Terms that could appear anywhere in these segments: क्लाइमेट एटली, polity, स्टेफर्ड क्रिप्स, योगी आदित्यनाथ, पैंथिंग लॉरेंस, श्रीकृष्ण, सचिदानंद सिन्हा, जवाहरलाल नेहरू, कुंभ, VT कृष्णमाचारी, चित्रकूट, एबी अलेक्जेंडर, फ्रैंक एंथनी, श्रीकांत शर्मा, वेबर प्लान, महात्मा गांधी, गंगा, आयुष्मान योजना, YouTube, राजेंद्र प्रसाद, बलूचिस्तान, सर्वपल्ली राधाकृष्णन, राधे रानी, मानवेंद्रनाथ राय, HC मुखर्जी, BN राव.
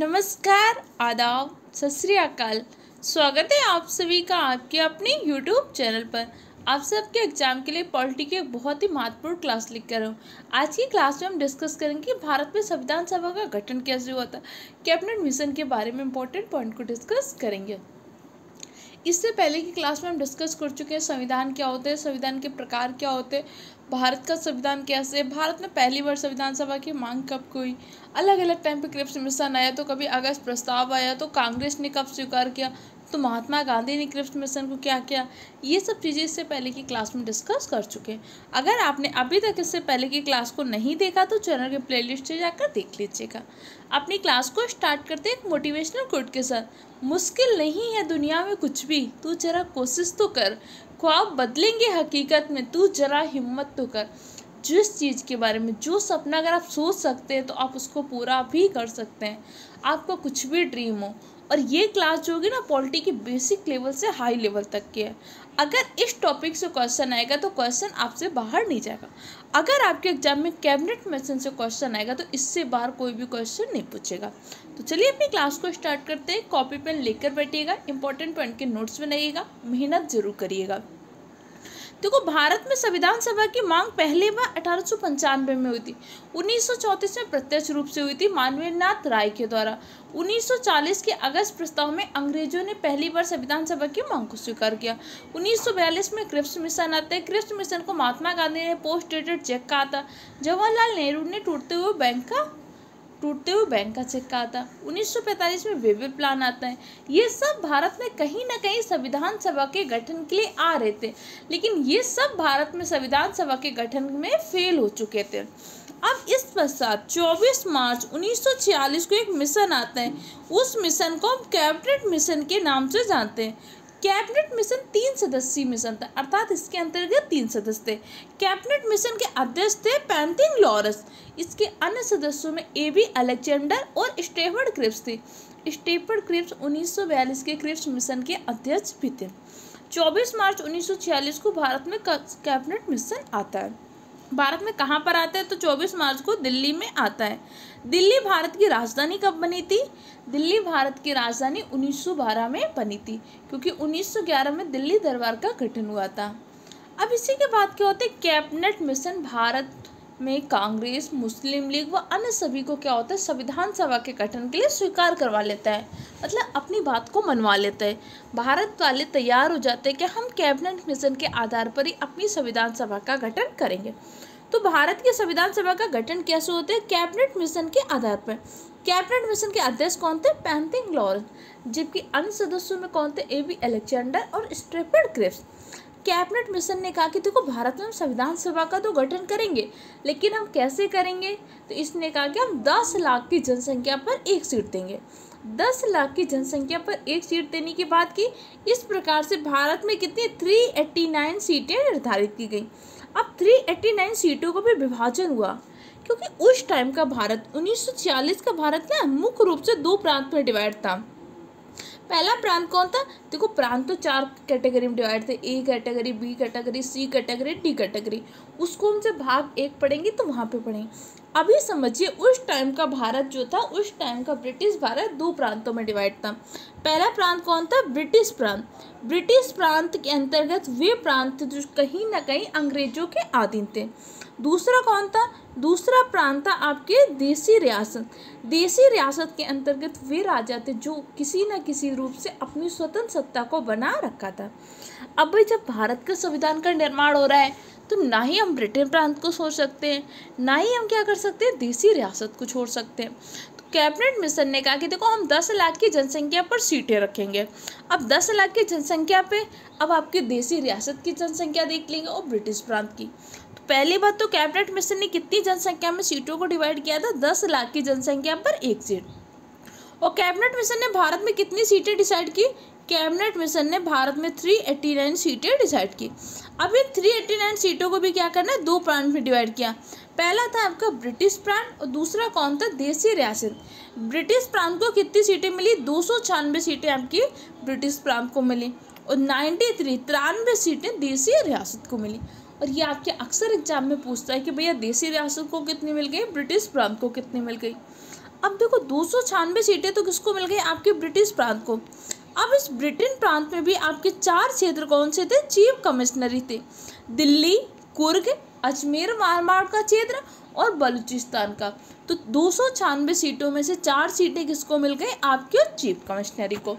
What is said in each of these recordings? नमस्कार, आदाब, सत श्री अकाल। स्वागत है आप सभी का आपके अपने YouTube चैनल पर। आप सबके एग्जाम के लिए पॉलिटी की बहुत ही महत्वपूर्ण क्लास लिख कर रहा हूँ। आज की क्लास में हम डिस्कस करेंगे कि भारत में संविधान सभा का गठन कैसे हुआ था। कैबिनेट मिशन के बारे में इंपॉर्टेंट पॉइंट को डिस्कस करेंगे। इससे पहले की क्लास में हम डिस्कस कर चुके हैं संविधान क्या होते हैं, संविधान के प्रकार क्या होते हैं, भारत का संविधान कैसे, भारत में पहली बार संविधान सभा की मांग कब हुई, अलग अलग टाइम पे क्रिप्स मिशन आया तो कभी अगस्त प्रस्ताव आया तो कांग्रेस ने कब स्वीकार किया, तो महात्मा गांधी ने क्रिप्स मिशन को क्या किया, ये सब चीज़ें इससे पहले की क्लास में डिस्कस कर चुके हैं। अगर आपने अभी तक इससे पहले की क्लास को नहीं देखा तो चैनल के प्लेलिस्ट से जाकर देख लीजिएगा। अपनी क्लास को स्टार्ट करते हैं एक मोटिवेशनल कोट के साथ। मुश्किल नहीं है दुनिया में कुछ भी, तू जरा कोशिश तो कर, ख्वाब बदलेंगे हकीकत में, तू जरा हिम्मत तो कर। जिस चीज़ के बारे में, जो सपना अगर आप सोच सकते हैं तो आप उसको पूरा भी कर सकते हैं। आपका कुछ भी ड्रीम हो। और ये क्लास जो होगी ना, पॉलिटी के बेसिक लेवल से हाई लेवल तक की है। अगर इस टॉपिक से क्वेश्चन आएगा तो क्वेश्चन आपसे बाहर नहीं जाएगा। अगर आपके एग्जाम में कैबिनेट मिशन से क्वेश्चन आएगा तो इससे बाहर कोई भी क्वेश्चन नहीं पूछेगा। तो चलिए अपनी क्लास को स्टार्ट करते हैं। कॉपी पेन लेकर बैठिएगा, इंपॉर्टेंट पॉइंट के नोट्स बनाइएगा, मेहनत जरूर करिएगा। देखो, भारत में संविधान सभा की मांग पहली बार 1895 में हुई थी। 1934 में प्रत्यक्ष रूप से हुई थी मानवेंद्रनाथ राय के द्वारा। 1940 के अगस्त प्रस्ताव में अंग्रेजों ने पहली बार संविधान सभा की मांग को स्वीकार किया। 1942 में क्रिप्स मिशन आता है। क्रिप्स मिशन को महात्मा गांधी ने पोस्ट डेटेड चेक कहा था। जवाहरलाल नेहरू ने टूटते हुए बैंक का चेक कहा था। 1945 में वेबर प्लान आता है। ये सब भारत में कहीं ना कहीं संविधान सभा के गठन के लिए आ रहे थे, लेकिन ये सब भारत में संविधान सभा के गठन में फेल हो चुके थे। अब इस पश्चात 24 मार्च 1946 को एक मिशन आता है। उस मिशन को हम कैबिनेट मिशन के नाम से जानते हैं। कैबिनेट मिशन 3 सदस्यीय मिशन था, अर्थात इसके अंतर्गत 3 सदस्य थे। कैबिनेट मिशन के अध्यक्ष थे पैंथिंग लॉरस। इसके अन्य सदस्यों में एबी अलेक्जेंडर और स्टेफर्ड क्रिप्स थे। स्टेफर्ड क्रिप्स 1942 के क्रिप्स मिशन के अध्यक्ष भी थे। 24 मार्च 1946 को भारत में कैबिनेट मिशन आता है। भारत में कहाँ पर आता है तो 24 मार्च को दिल्ली में आता है। दिल्ली भारत की राजधानी कब बनी थी? दिल्ली भारत की राजधानी 1912 में बनी थी, क्योंकि 1911 में दिल्ली दरबार का गठन हुआ था। अब इसी के बाद क्या होता है, कैबिनेट मिशन भारत में कांग्रेस, मुस्लिम लीग व अन्य सभी को क्या होता है, संविधान सभा के गठन के लिए स्वीकार करवा लेता है, मतलब अपनी बात को मनवा लेता है। भारत वाले तैयार हो जाते हैं कि हम कैबिनेट मिशन के आधार पर ही अपनी संविधान सभा का गठन करेंगे। तो भारत के संविधान सभा का गठन कैसे होता है? कैबिनेट मिशन के आधार पर। कैबिनेट मिशन के अध्यक्ष कौन थे? पैंथिंग लॉरेंस। जबकि अन्य सदस्यों में कौन थे? एबी अलेक्जेंडर और स्टेफर्ड क्रिप्स। कैबिनेट मिशन ने कहा कि देखो, भारत में हम संविधान सभा का तो गठन करेंगे, लेकिन हम कैसे करेंगे? तो इसने कहा कि हम 10 लाख की जनसंख्या पर एक सीट देंगे। 10 लाख की जनसंख्या पर एक सीट देने की बात की। इस प्रकार से भारत में कितनी 389 सीटें निर्धारित की गई। अब 389 सीटों को भी विभाजन हुआ, क्योंकि उस टाइम का भारत, 1946 का भारत ना, मुख्य रूप से दो प्रांत में डिवाइड था। पहला प्रांत कौन था? देखो, प्रांत तो 4 कैटेगरी में डिवाइड थे, A category, B category, C category, D category. उसको हमसे भाग 1 पढ़ेंगे तो वहाँ पे पढ़ेंगे। अभी समझिए, उस टाइम का भारत जो था, उस टाइम का ब्रिटिश भारत दो प्रांतों में डिवाइड था। पहला प्रांत कौन था? ब्रिटिश प्रांत। ब्रिटिश प्रांत के अंतर्गत वे प्रांत जो कहीं ना कहीं अंग्रेजों के अधीन थे। दूसरा कौन था? दूसरा प्रांत था आपके देसी रियासत। देसी रियासत के अंतर्गत वे राजा थे जो किसी न किसी रूप से अपनी स्वतंत्र सत्ता को बना रखा था। अब भाई, जब भारत के संविधान का निर्माण हो रहा है तो ना ही हम ब्रिटेन प्रांत को छोड़ सकते हैं, ना ही हम क्या कर सकते हैं, देसी रियासत को छोड़ सकते हैं। कैबिनेट मिशन ने कहा कि देखो, हम 10 लाख की जनसंख्या पर सीटें रखेंगे। अब 10 लाख की जनसंख्या पे अब आपके देसी रियासत की जनसंख्या देख लेंगे और ब्रिटिश प्रांत की। तो पहली बात तो कैबिनेट मिशन ने कितनी जनसंख्या में सीटों को डिवाइड किया था? 10 लाख की जनसंख्या पर एक सीट। और कैबिनेट मिशन ने भारत में कितनी सीटें डिसाइड की? कैबिनेट मिशन ने भारत में 389 सीटें डिसाइड की। अब इन 389 सीटों को भी क्या करना है, दो प्रांत में डिवाइड किया। पहला था आपका ब्रिटिश प्रांत और दूसरा कौन था? देसी रियासत। ब्रिटिश प्रांत को कितनी सीटें मिली? 296 सीटें आपकी ब्रिटिश प्रांत को मिली और 93 सीटें देसी रियासत को मिली। और ये आपके अक्सर एग्जाम में पूछता है कि भैया देसी रियासत को कितनी मिल गई, ब्रिटिश प्रांत को कितनी मिल गई। अब देखो 296 सीटें तो किसको मिल गई, आपके ब्रिटिश प्रांत को। अब इस ब्रिटेन प्रांत में भी आपके 4 क्षेत्र कौन से थे, चीफ कमिश्नरी थे, दिल्ली, कुर्ग, अजमेर मारवाड़ का क्षेत्र और बलूचिस्तान का। तो 296 सीटों में से 4 सीटें किसको मिल गई, आपके चीफ कमिश्नरी को।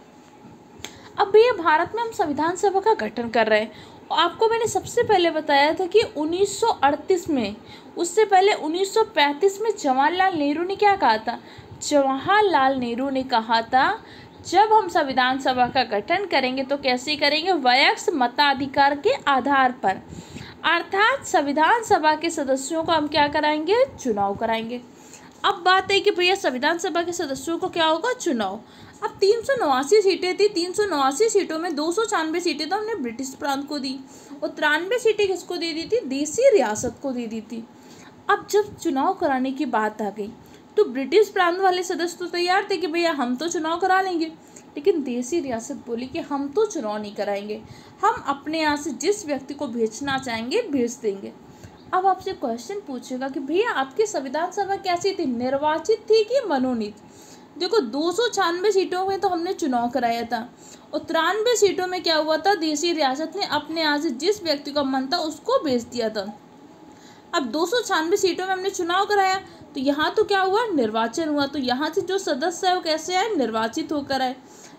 अब ये भारत में हम संविधान सभा का गठन कर रहे हैं। आपको मैंने सबसे पहले बताया था कि 1938 में, उससे पहले 1935 में जवाहरलाल नेहरू ने क्या कहा था, जवाहरलाल नेहरू ने कहा था जब हम संविधान सभा का गठन करेंगे तो कैसे करेंगे, वयस्क मताधिकार के आधार पर, अर्थात संविधान सभा के सदस्यों को हम क्या कराएंगे, चुनाव कराएंगे। अब बात है कि भैया संविधान सभा के सदस्यों को क्या होगा, चुनाव। अब 389 सीटें थी, 389 सीटों में 296 सीटें तो हमने ब्रिटिश प्रांत को दी और 93 सीटें किसको दे दी थी, देसी रियासत को दे दी थी। अब जब चुनाव कराने की बात आ गई तो ब्रिटिश प्रांत वाले सदस्य तो तैयार थे कि भैया हम तो चुनाव करा लेंगे, लेकिन देसी रियासत बोली कि हम तो चुनाव नहीं कराएंगे, हम अपने यहाँ से जिस व्यक्ति को भेजना चाहेंगे भेज देंगे। अब आपसे क्वेश्चन पूछेगा कि भैया आपकी संविधान सभा कैसी थी, निर्वाचित थी कि मनोनीत। देखो 296 सीटों में तो हमने चुनाव कराया था और 93 सीटों में क्या हुआ था, देसी रियासत ने अपने यहाँ से जिस व्यक्ति का मन था उसको भेज दिया था। अब 296 सीटों में हमने चुनाव कराया तो यहाँ तो क्या हुआ, निर्वाचन हुआ। तो यहाँ से जो सदस्य है वो कैसे आए, निर्वाचित होकर आए,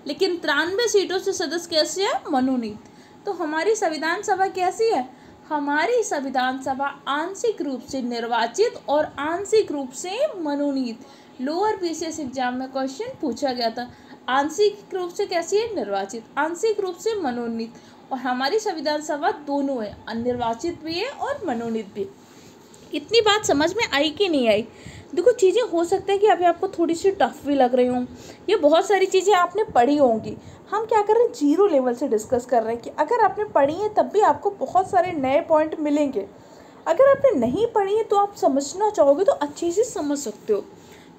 लेकिन 93 सीटों से सदस्य कैसे आए, मनोनीत। तो हमारी संविधान सभा कैसी है, हमारी संविधान सभा आंशिक रूप से निर्वाचित और आंशिक रूप से मनोनीत। लोअर पीसीएस एग्जाम में क्वेश्चन पूछा गया था, आंशिक रूप से कैसी है, निर्वाचित, आंशिक रूप से मनोनीत। और हमारी संविधान सभा दोनों है, निर्वाचित भी है और मनोनीत भी। इतनी बात समझ में आई कि नहीं आई। देखो चीज़ें हो सकता है कि अभी आपको थोड़ी सी टफ भी लग रही हों, ये बहुत सारी चीज़ें आपने पढ़ी होंगी। हम क्या कर रहे हैं, जीरो लेवल से डिस्कस कर रहे हैं कि अगर आपने पढ़ी है तब भी आपको बहुत सारे नए पॉइंट मिलेंगे। अगर आपने नहीं पढ़ी है तो आप समझना चाहोगे तो अच्छे से समझ सकते हो।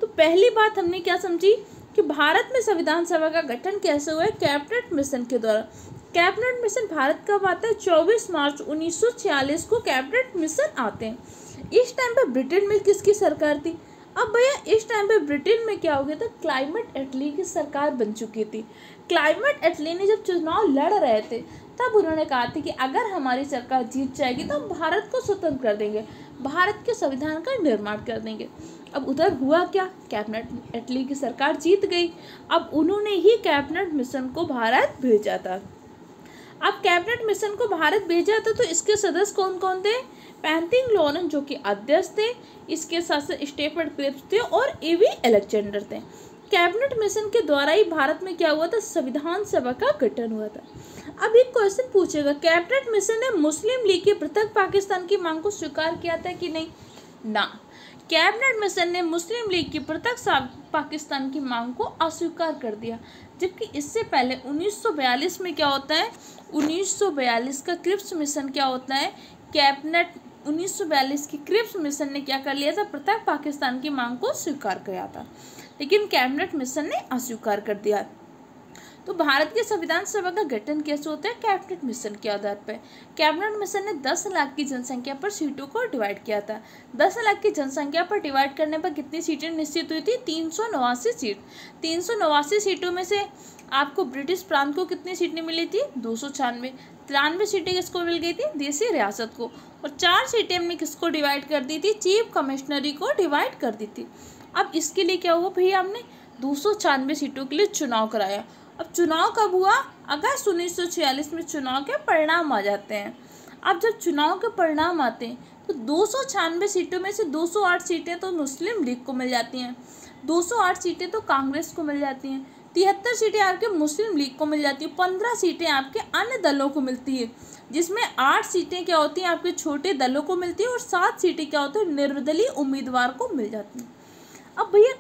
तो पहली बात हमने क्या समझी कि भारत में संविधान सभा का गठन कैसे हुआ है, कैबिनेट मिशन के द्वारा। कैबिनेट मिशन भारत कब आता है, 24 मार्च 1946 को कैबिनेट मिशन आते हैं। इस टाइम पे ब्रिटेन में किसकी सरकार थी, अब भैया इस टाइम पे ब्रिटेन में क्या हो गया था, क्लाइमेट एटली की सरकार बन चुकी थी। क्लाइमेट एटली ने जब चुनाव लड़ रहे थे तब उन्होंने कहा था कि अगर हमारी सरकार जीत जाएगी तो हम भारत को स्वतंत्र कर देंगे, भारत के संविधान का निर्माण कर देंगे। अब उधर हुआ क्या, कैबिनेट एटली की सरकार जीत गई। अब उन्होंने ही कैबिनेट मिशन को भारत भेजा था। अब कैबिनेट मिशन को भारत भेजा था तो इसके सदस्य कौन कौन थे, पैंथिंग लॉरेन जो कि अध्यक्ष थे, इसके साथ साथ स्टेफर्ड क्रिप्स थे और एवी एलेक्जेंडर थे। कैबिनेट मिशन के द्वारा ही भारत में क्या हुआ था, संविधान सभा का गठन हुआ था। अब एक क्वेश्चन पूछेगा, कैबिनेट मिशन ने मुस्लिम लीग के पृथक पाकिस्तान की मांग को स्वीकार किया था कि नहीं, ना, कैबिनेट मिशन ने मुस्लिम लीग की पृथक पाकिस्तान की मांग को अस्वीकार कर दिया। जबकि इससे पहले 1942 में क्या होता है, 1942 का क्रिप्स मिशन क्या होता है, कैबिनेट 1942 की क्रिप्स मिशन ने क्या कर लिया था, पृथक पाकिस्तान की मांग को स्वीकार किया था, लेकिन कैबिनेट मिशन ने अस्वीकार कर दिया। तो भारत के संविधान सभा का गठन कैसे होता है, कैबिनेट मिशन के आधार पर। कैबिनेट मिशन ने 10 लाख की जनसंख्या पर सीटों को डिवाइड किया था। 10 लाख की जनसंख्या पर डिवाइड करने पर कितनी सीटें निश्चित हुई थी, 389 सीट। 389 सीटों में से आपको ब्रिटिश प्रांत को कितनी सीटें मिली थी, 296। 93 सीटें किसको मिल गई थी, देसी रियासत को। और 4 सीटें हमने किसको डिवाइड कर दी थी, चीफ कमिश्नरी को डिवाइड कर दी थी। अब इसके लिए क्या हुआ भैया, हमने 296 सीटों के लिए चुनाव कराया। अब चुनाव कब हुआ, अगस्त 1946 में चुनाव के परिणाम आ जाते हैं। अब जब चुनाव के परिणाम आते हैं तो 296 सीटों में से 208 सीटें तो मुस्लिम लीग को मिल जाती हैं, 208 सीटें तो कांग्रेस को मिल जाती हैं, 73 सीटें आपके मुस्लिम लीग को मिल जाती है, 15 सीटें आपके अन्य दलों को मिलती है, जिसमें 8 सीटें क्या होती हैं आपके छोटे दलों को मिलती है और 7 सीटें क्या होती है, निर्दलीय उम्मीदवार को मिल जाती हैं। अब भैया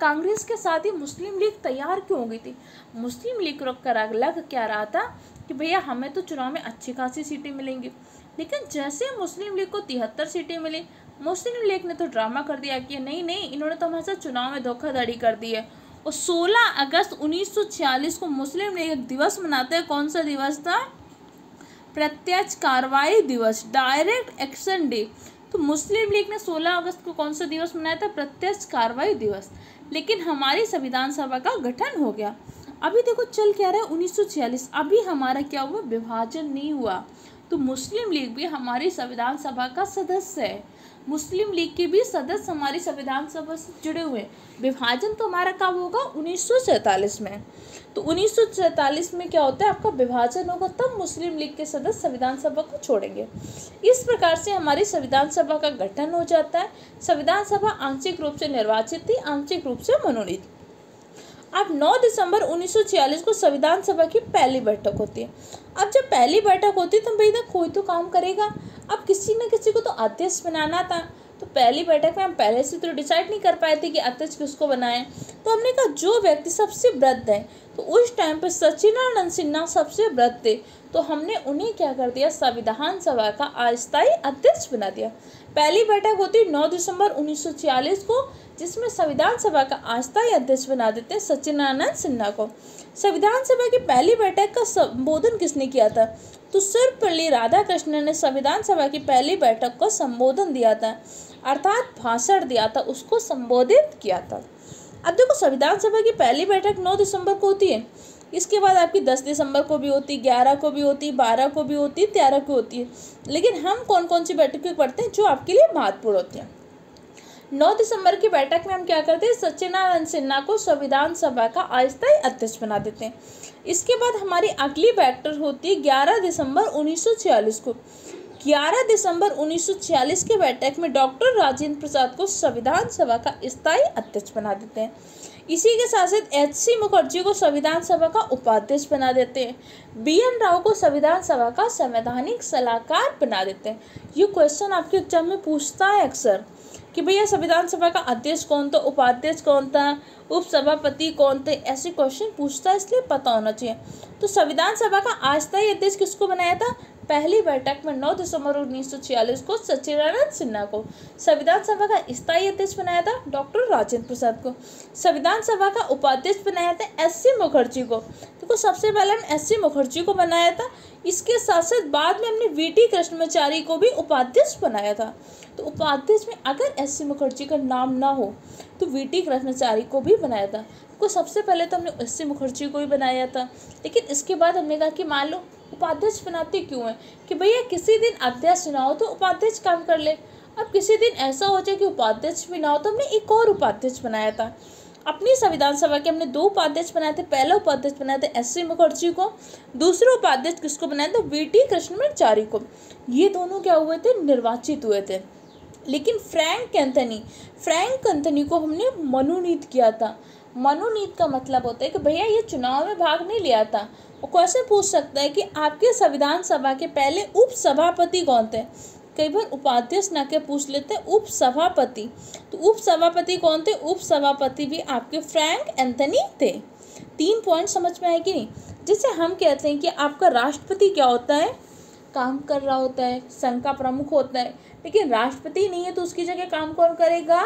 कांग्रेस के साथ ही मुस्लिम लीग तैयार क्यों हो गई थी, मुस्लिम लीग को लग क्या रहा था कि भैया हमें तो चुनाव में अच्छी खासी सीटें मिलेंगी, लेकिन जैसे मुस्लिम लीग को 73 सीटें मिली, मुस्लिम लीग ने तो ड्रामा कर दिया कि नहीं इन्होंने तो हमारे साथ चुनाव में धोखाधड़ी कर दी है। और 16 अगस्त 1946 को मुस्लिम लीग एक दिवस मनाते हैं, कौन सा दिवस था, प्रत्यक्ष कार्रवाई दिवस, डायरेक्ट एक्शन डे। तो मुस्लिम लीग ने 16 अगस्त को कौन सा दिवस मनाया था? प्रत्यक्ष कार्रवाई दिवस। लेकिन हमारी संविधान सभा का गठन हो गया। अभी देखो चल क्या रहा है 1946, अभी हमारा क्या हुआ, विभाजन नहीं हुआ। तो मुस्लिम लीग भी हमारी संविधान सभा का सदस्य है, मुस्लिम लीग के भी सदस्य हमारी संविधान सभा से जुड़े हुए। विभाजन तो हमारा कब होगा? 1947 में। तो 1947 में क्या होता है, आपका विभाजन होगा, तब मुस्लिम लीग के सदस्य संविधान सभा को छोड़ेंगे। इस प्रकार से हमारी संविधान सभा का गठन हो जाता है। संविधान सभा आंशिक रूप से निर्वाचित थी, आंशिक रूप से मनोनीत। अब 9 दिसंबर 1946 को संविधान सभा की पहली बैठक होती है। अब जब पहली बैठक होती है तो भाई ना कोई तो काम करेगा, अब किसी न किसी को तो अध्यक्ष बनाना था। तो पहली बैठक में हम पहले से तो डिसाइड नहीं कर पाए थे कि अध्यक्ष किसको बनाएं, तो हमने कहा जो व्यक्ति सबसे वृद्ध है, तो उस टाइम पर सचिदानंद सिन्हा सबसे वृद्ध थे, तो हमने उन्हें क्या कर दिया, संविधान सभा का अस्थायी अध्यक्ष बना दिया। पहली बैठक होती 9 दिसंबर 1946 को, जिसमें संविधान सभा का अस्थायी अध्यक्ष बना देते हैं सचिदानंद सिन्हा को। संविधान सभा की पहली बैठक का संबोधन किसने किया था? तो सर्वपल्ली राधाकृष्णन ने संविधान सभा की पहली बैठक का संबोधन दिया था, अर्थात भाषण दिया था, उसको संबोधित किया था। अब देखो संविधान सभा की पहली बैठक 9 दिसंबर को होती है, इसके बाद आपकी 10 दिसंबर को भी होती, 11 को भी होती, 12 को भी होती, 13 को होती है। लेकिन हम कौन कौन सी बैठकें पढ़ते हैं जो आपके लिए महत्वपूर्ण होती हैं। 9 दिसंबर की बैठक में हम क्या करते हैं, सचिदानंद सिन्हा को संविधान सभा का अस्थायी अध्यक्ष बना देते हैं। इसके बाद हमारी अगली बैठक होती है 11 दिसंबर 1946 को। 11 दिसंबर 1946 के बैठक में डॉक्टर राजेंद्र प्रसाद को संविधान सभा का स्थायी अध्यक्ष बना देते हैं। इसी के साथ साथ HC मुखर्जी को संविधान सभा का उपाध्यक्ष बना देते हैं। BN राव को संविधान सभा का संवैधानिक सलाहकार बना देते हैं। ये क्वेश्चन आपके एग्जाम में पूछता है अक्सर कि भैया संविधान सभा का अध्यक्ष कौन था, उपाध्यक्ष कौन था, उपसभापति कौन थे, ऐसे क्वेश्चन पूछता है, इसलिए पता होना चाहिए। तो संविधान सभा का अस्थायी अध्यक्ष किसको बनाया था? पहली बैठक में 9 दिसंबर 1946 को सचिदानंद सिन्हा को। संविधान सभा का स्थायी अध्यक्ष बनाया था डॉक्टर राजेंद्र प्रसाद को। संविधान सभा का उपाध्यक्ष बनाया था HC मुखर्जी को। देखो सबसे पहले हम HC मुखर्जी को बनाया था, इसके साथ साथ बाद में हमने VT कृष्णमाचारी को भी उपाध्यक्ष बनाया था। तो उपाध्यक्ष में अगर HC मुखर्जी का नाम ना हो तो VT कृष्णमाचारी को भी बनाया था। तो सबसे पहले तो हमने HC मुखर्जी को ही बनाया था, लेकिन इसके बाद हमने कहा कि मान लो उपाध्यक्ष बनाते क्यों हैं कि भैया किसी दिन अध्यक्ष ना हो तो उपाध्यक्ष काम कर ले। अब किसी दिन ऐसा हो जाए कि उपाध्यक्ष भी ना हो, तो हमने एक और उपाध्यक्ष बनाया था। अपनी संविधान सभा के हमने दो उपाध्यक्ष बनाए थे। पहला उपाध्यक्ष बनाया था HC मुखर्जी को, दूसरा उपाध्यक्ष किसको बनाया था, VT कृष्णमाचारी को। ये दोनों क्या हुए थे, निर्वाचित हुए थे। लेकिन फ्रैंक एंथनी को हमने मनोनीत किया था। मनोनीत का मतलब होता है कि भैया ये चुनाव में भाग नहीं लिया था। और क्वेश्चन पूछ सकता है कि आपके संविधान सभा के पहले उपसभापति कौन थे। कई बार उपाध्यक्ष ना के पूछ लेते हैं उपसभापति, तो उपसभापति कौन थे, उपसभापति भी आपके फ्रैंक एंथनी थे। 3 पॉइंट समझ में आए कि नहीं। जिसे हम कहते हैं कि आपका राष्ट्रपति क्या होता है, काम कर रहा होता है, संघ का प्रमुख होता है। लेकिन राष्ट्रपति नहीं है तो उसकी जगह काम कौन करेगा,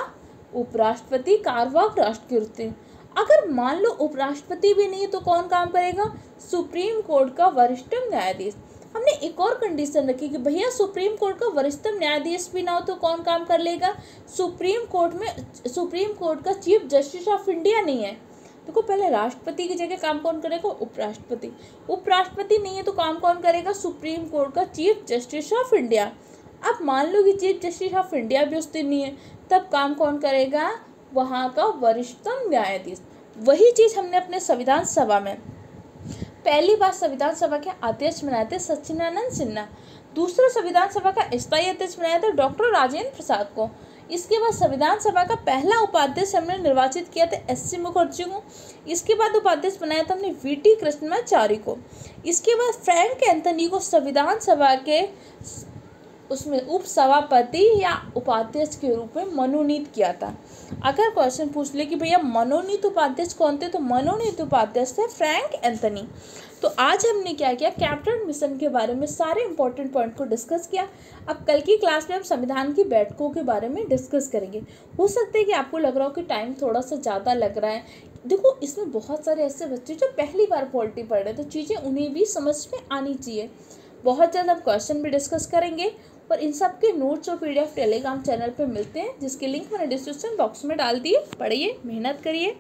उपराष्ट्रपति, कार्यवाहक राष्ट्रपति। अगर मान लो उपराष्ट्रपति भी नहीं है तो कौन काम करेगा, सुप्रीम कोर्ट का वरिष्ठतम न्यायाधीश। हमने एक और कंडीशन रखी कि भैया सुप्रीम कोर्ट का वरिष्ठतम न्यायाधीश भी ना हो तो कौन काम कर लेगा, सुप्रीम कोर्ट का चीफ जस्टिस ऑफ इंडिया नहीं है। देखो तो पहले राष्ट्रपति की जगह काम कौन करेगा, उपराष्ट्रपति। उपराष्ट्रपति नहीं है तो काम कौन करेगा, सुप्रीम कोर्ट का चीफ जस्टिस ऑफ इंडिया। अब मान लो कि चीफ जस्टिस ऑफ इंडिया भी उस दिन नहीं है, तब काम कौन करेगा, वहाँ का वरिष्ठतम न्यायाधीश। वही चीज़ हमने अपने संविधान सभा में पहली बार संविधान सभा के अध्यक्ष बनाए थे सचिदानंद सिन्हा। दूसरा संविधान सभा का स्थायी अध्यक्ष बनाया था डॉक्टर राजेंद्र प्रसाद को। इसके बाद संविधान सभा का पहला उपाध्यक्ष हमने निर्वाचित किया था HC मुखर्जी को। इसके बाद उपाध्यक्ष बनाया था हमने VT कृष्णमाचारी को। इसके बाद फ्रैंक एंथनी को संविधान सभा के उसमें उपसभापति या उपाध्यक्ष के रूप में मनोनीत किया था। अगर क्वेश्चन पूछ ले कि भैया मनोनीत उपाध्यक्ष कौन थे, तो मनोनीत उपाध्यक्ष थे फ्रैंक एंथनी। तो आज हमने क्या किया, कैप्टन मिशन के बारे में सारे इंपॉर्टेंट पॉइंट को डिस्कस किया। अब कल की क्लास में हम संविधान की बैठकों के बारे में डिस्कस करेंगे। हो सकता है कि आपको लग रहा हो कि टाइम थोड़ा सा ज़्यादा लग रहा है। देखो इसमें बहुत सारे ऐसे बच्चे जो पहली बार पॉलिटी पढ़ रहे, तो चीज़ें उन्हें भी समझ में आनी चाहिए। बहुत जल्द हम क्वेश्चन भी डिस्कस करेंगे। और इन सब के नोट्स और पीडीएफ टेलीग्राम चैनल पे मिलते हैं, जिसकी लिंक मैंने डिस्क्रिप्शन बॉक्स में डाल दी है। पढ़िए, मेहनत करिए।